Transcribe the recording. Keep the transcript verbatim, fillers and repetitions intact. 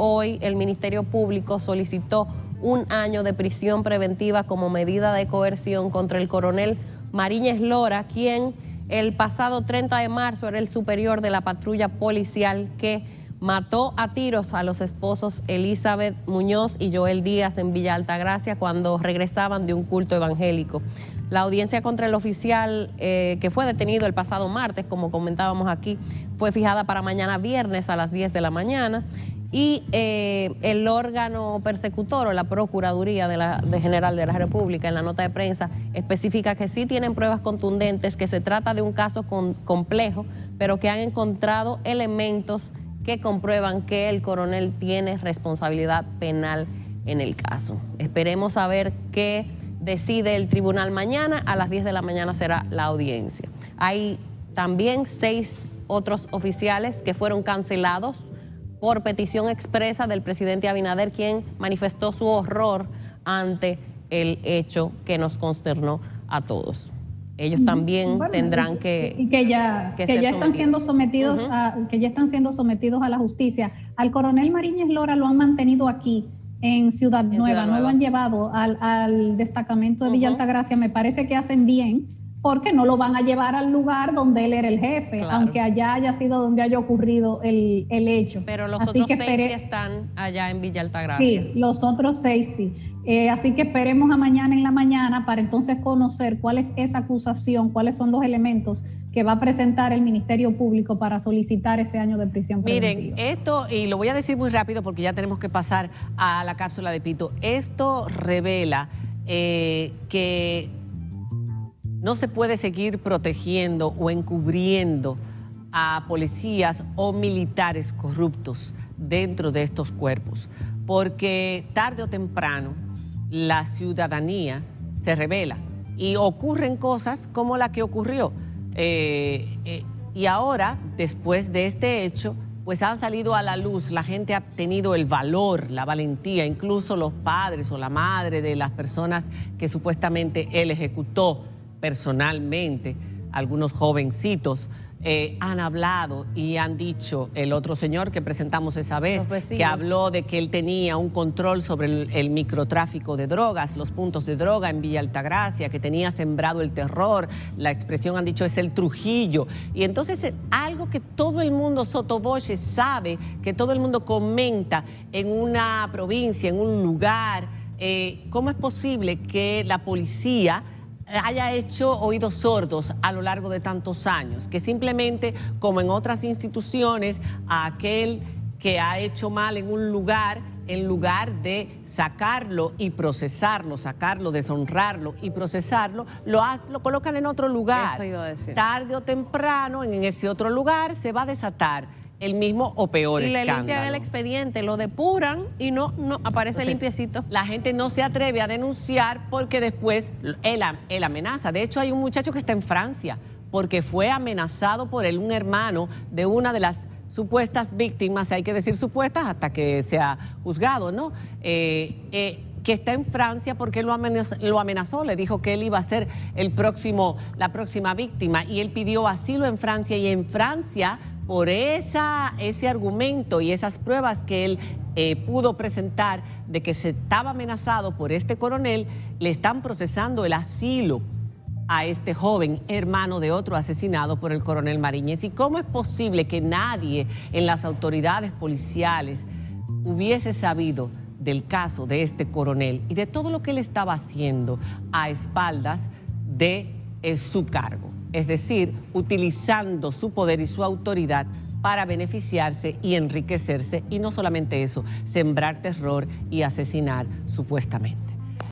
Hoy el Ministerio Público solicitó un año de prisión preventiva como medida de coerción contra el coronel Mariñez Lora, quien el pasado treinta de marzo era el superior de la patrulla policial que mató a tiros a los esposos Elizabeth Muñoz y Joel Díaz en Villa Altagracia cuando regresaban de un culto evangélico. La audiencia contra el oficial eh, que fue detenido el pasado martes, como comentábamos aquí, fue fijada para mañana viernes a las diez de la mañana. Y eh, el órgano persecutor o la Procuraduría de la, de General de la República, en la nota de prensa, especifica que sí tienen pruebas contundentes, que se trata de un caso con, complejo, pero que han encontrado elementos que comprueban que el coronel tiene responsabilidad penal en el caso. Esperemos saber qué decide el tribunal mañana. A las diez de la mañana será la audiencia. Hay también seis otros oficiales que fueron cancelados por petición expresa del presidente Abinader, quien manifestó su horror ante el hecho que nos consternó a todos. Ellos también bueno, tendrán que y que ya que, que ser ya están sometidos. siendo sometidos uh-huh. a, que ya están siendo sometidos a la justicia. Al coronel Mariñez Lora lo han mantenido aquí en Ciudad en Nueva, Ciudad Nueva. No lo han llevado al, al destacamento de Villa uh-huh. Altagracia. Me parece que hacen bien, porque no lo van a llevar al lugar donde él era el jefe, claro, aunque allá haya sido donde haya ocurrido el, el hecho. Pero los así otros que seis sí están allá en Villa Altagracia. Sí, los otros seis sí. Eh, así que esperemos a mañana en la mañana para entonces conocer cuál es esa acusación, cuáles son los elementos que va a presentar el Ministerio Público para solicitar ese año de prisión preventiva. Miren, esto, y lo voy a decir muy rápido porque ya tenemos que pasar a la cápsula de Pito, esto revela eh, que no se puede seguir protegiendo o encubriendo a policías o militares corruptos dentro de estos cuerpos, porque tarde o temprano la ciudadanía se revela y ocurren cosas como la que ocurrió. Eh, eh, y ahora, después de este hecho, pues han salido a la luz, la gente ha tenido el valor, la valentía, incluso los padres o la madre de las personas que supuestamente él ejecutó personalmente, algunos jovencitos eh, han hablado y han dicho, el otro señor que presentamos esa vez, que habló de que él tenía un control sobre el, el microtráfico de drogas, los puntos de droga en Villa Altagracia, que tenía sembrado el terror, la expresión han dicho es el Trujillo, y entonces algo que todo el mundo, Sotoboche, sabe, que todo el mundo comenta en una provincia, en un lugar, eh, ¿cómo es posible que la policía haya hecho oídos sordos a lo largo de tantos años, que simplemente, como en otras instituciones, a aquel que ha hecho mal en un lugar, en lugar de sacarlo y procesarlo, sacarlo, deshonrarlo y procesarlo, lo, lo colocan en otro lugar? Eso iba a decir. Tarde o temprano, en ese otro lugar, se va a desatar el mismo o peor escándalo. Y le limpian el expediente, lo depuran y no, no aparece entonces, limpiecito. La gente no se atreve a denunciar porque después él, él amenaza. De hecho, hay un muchacho que está en Francia porque fue amenazado por él, un hermano de una de las supuestas víctimas, hay que decir supuestas hasta que sea juzgado, ¿no? Eh, eh, que está en Francia porque lo amenazó, lo amenazó, le dijo que él iba a ser el próximo, la próxima víctima, y él pidió asilo en Francia, y en Francia, por esa, ese argumento y esas pruebas que él eh, pudo presentar de que se estaba amenazado por este coronel, le están procesando el asilo a este joven, hermano de otro asesinado por el coronel Mariñez. ¿Y cómo es posible que nadie en las autoridades policiales hubiese sabido del caso de este coronel y de todo lo que él estaba haciendo a espaldas de eh, su cargo? Es decir, utilizando su poder y su autoridad para beneficiarse y enriquecerse, y no solamente eso, sembrar terror y asesinar supuestamente.